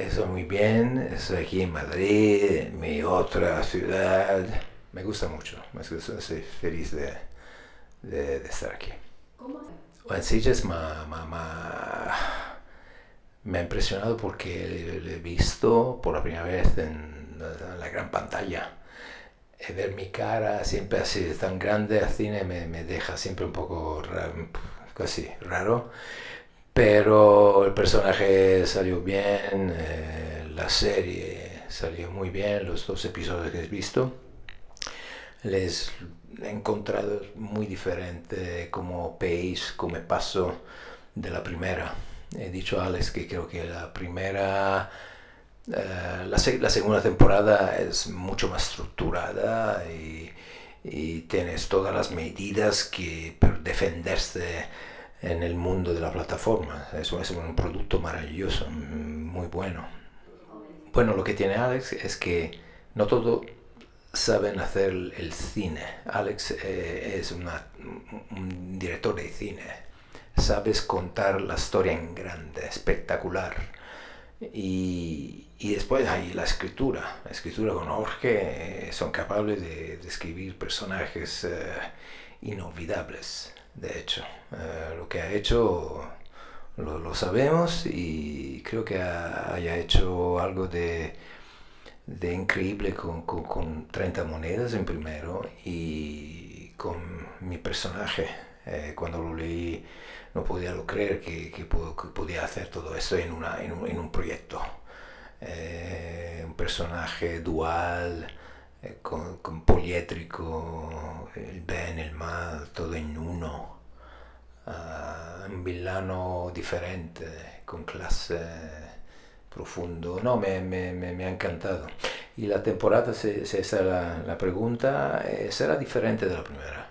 Eso muy bien, estoy aquí en Madrid, mi otra ciudad. Me gusta mucho, soy feliz de estar aquí. ¿Cómo? En Sitges me ha impresionado porque lo he visto por la primera vez en la gran pantalla. Ver mi cara siempre así, tan grande al cine, me deja siempre un poco raro. Pero el personaje salió bien, la serie salió muy bien, los dos episodios que he visto. Les he encontrado muy diferente como país, como paso de la primera. He dicho a Alex que creo que la primera... la segunda temporada es mucho más estructurada y tienes todas las medidas que para defenderse en el mundo de la plataforma. Eso es un producto maravilloso, muy bueno. Bueno, lo que tiene Alex es que no todos saben hacer el cine. Alex es un director de cine. Sabes contar la historia en grande, espectacular. Y después hay la escritura con Jorge, son capaces de escribir personajes inolvidables, de hecho. Lo que ha hecho lo sabemos y creo que haya hecho algo de increíble con 30 monedas en primero y con mi personaje. Cuando lo leí no podía creer que podía hacer todo esto en un proyecto. Un personaje dual, con poliédrico, el bien, el mal, todo en uno. Un villano diferente, con clase profundo. No, me ha encantado. Y la temporada, si esa es la pregunta, será diferente de la primera.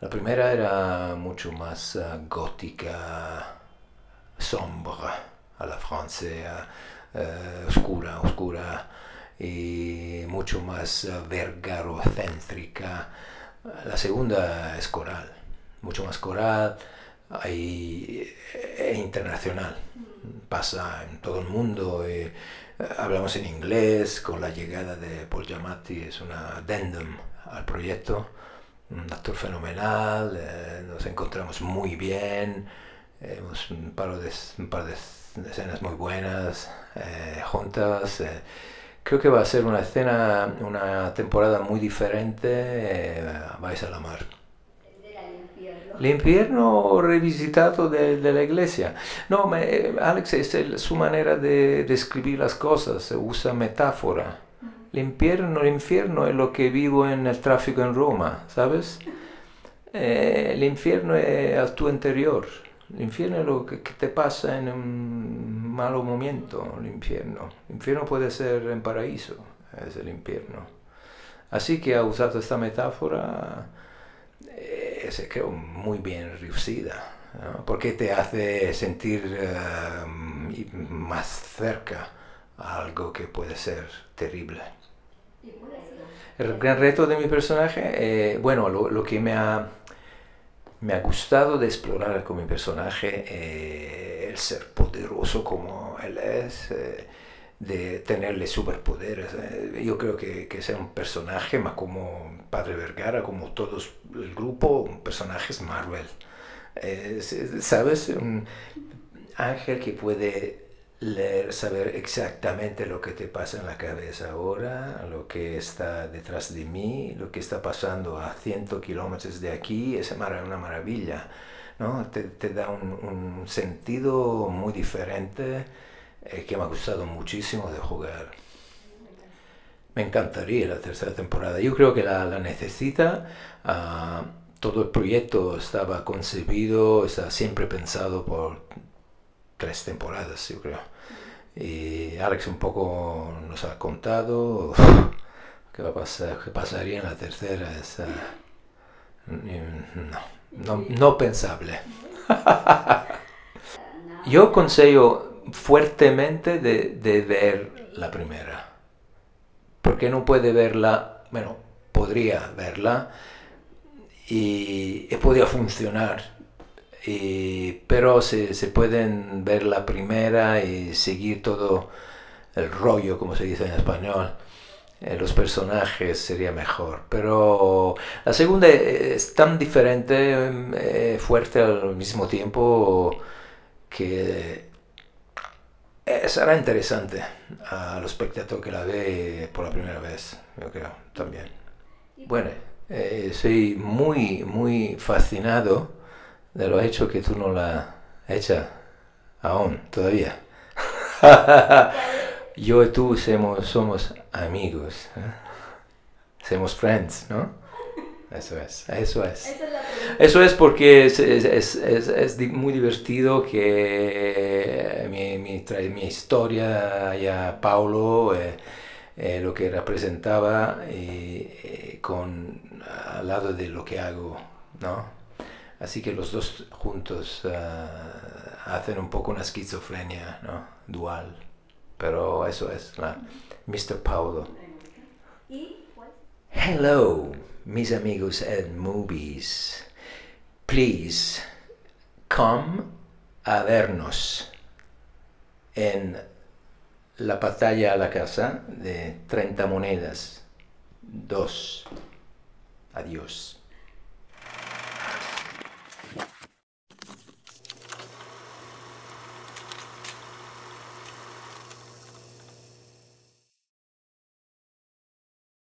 La primera era mucho más gótica, sombra, a la francesa, oscura, y mucho más vergarocéntrica. La segunda es coral, mucho más coral e internacional. Pasa en todo el mundo, hablamos en inglés, con la llegada de Paul Giamatti, es un addendum al proyecto. Un actor fenomenal, nos encontramos muy bien, hemos un par de escenas muy buenas juntas. Creo que va a ser una temporada muy diferente, vais a la mar. El infierno revisitado de la iglesia. No, Alex, es su manera de describir las cosas, usa metáfora. El infierno es lo que vivo en el tráfico en Roma, ¿sabes? El infierno es a tu interior. El infierno es lo que te pasa en un malo momento, el infierno. El infierno puede ser en paraíso, es el infierno. Así que ha usado esta metáfora, creo, muy bien reusada, ¿no? Porque te hace sentir más cerca a algo que puede ser terrible. El gran reto de mi personaje, bueno, lo que me ha gustado de explorar con mi personaje, el ser poderoso como él es, de tenerle superpoderes. Yo creo que sea un personaje más como Padre Vergara, como todo el grupo, personajes Marvel. ¿Sabes? Un ángel que puede leer, saber exactamente lo que te pasa en la cabeza ahora, lo que está detrás de mí, lo que está pasando a 100 kilómetros de aquí, es una maravilla, ¿no? Te da un sentido muy diferente que me ha gustado muchísimo de jugar. Me encantaría la tercera temporada, yo creo que la necesita. Todo el proyecto estaba concebido, está siempre pensado por 3 temporadas, yo creo. Y Alex un poco nos ha contado qué va a pasar, qué pasaría en la tercera. Es, no pensable. Yo aconsejo fuertemente de ver la primera, porque no puede verla, bueno, podría verla y podría funcionar. Pero se pueden ver la primera y seguir todo el rollo, como se dice en español, los personajes sería mejor. Pero la segunda es tan diferente, fuerte al mismo tiempo, que será interesante al espectador que la ve por la primera vez, yo creo, también. Bueno, soy muy, muy fascinado de lo hecho que tú no la hecha aún, todavía. Yo y tú somos amigos, ¿eh? Somos friends, ¿no? Eso es, eso es. Eso es porque es muy divertido que mi historia ya Paulo, lo que representaba al lado de lo que hago, ¿no? Así que los dos juntos hacen un poco una esquizofrenia, ¿no? Dual. Pero eso es la Mr. Paulo. Hello, mis amigos and movies. Please come a vernos en la pantalla a la casa de 30 monedas. 2. Adiós.